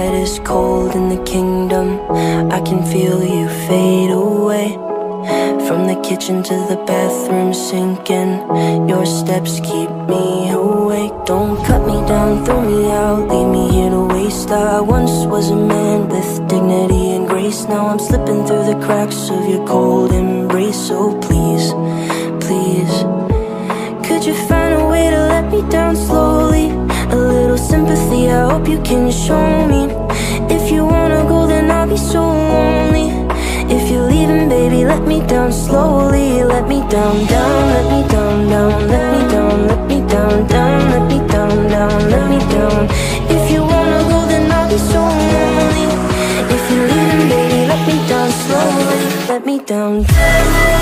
night is cold in the kingdom. I can feel you fade away. From the kitchen to the bathroom sinking, your steps keep me awake. Don't cut me down, throw me out, leave me here to waste. I once was a man with dignity and grace. Now I'm slipping through the cracks of your cold embrace. So please, please, could you find a way to let me down slowly? A little sympathy, I hope you can show me. If you wanna go, then I'll be so lonely. If you're leaving, baby, let me down slowly. Let me down, down, let me down, down, let me down, let me down, down, let me down, down, let me down. If you wanna go, then I'll be so lonely. If you're leaving, baby, let me down slowly. Let me down, let me down.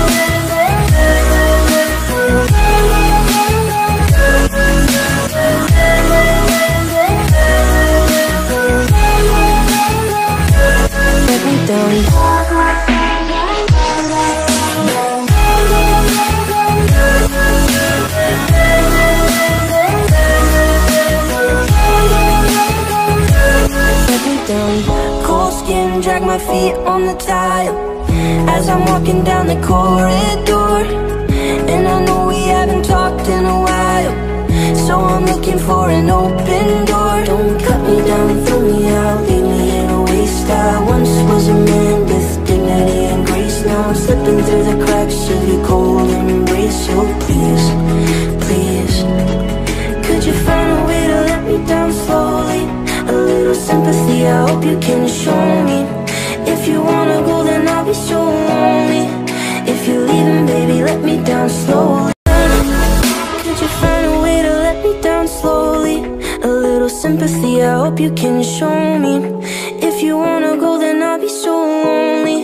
Cold skin, drag my feet on the tile as I'm walking down the corridor. And I know we haven't talked in a while, so I'm looking for an open door. Don't cut me down, throw me out, leave me in a waste. I once was a man with dignity and grace. Now I'm slipping through the cracks of your cold embrace. So please, please, could you find a way to let me down slowly? A little sympathy, I hope you can show me. If you wanna go, then I'll be so lonely. If you're leaving, baby, let me down slowly. Could you find a way to let me down slowly? A little sympathy, I hope you can show me. If you wanna go, then I'll be so lonely.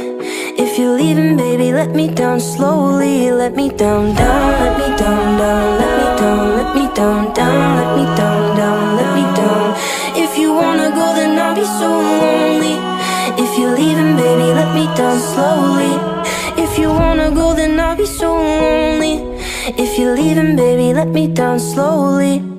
If you're leaving, baby, let me down slowly. Let me down, down, let me down, down, let me down, let me down, down, let me down, down, let me down. If you wanna go, then I'll be so lonely. If you're leaving, baby, let me down slowly. If you wanna go, then I'll be so lonely. If you're leaving, baby, let me down slowly.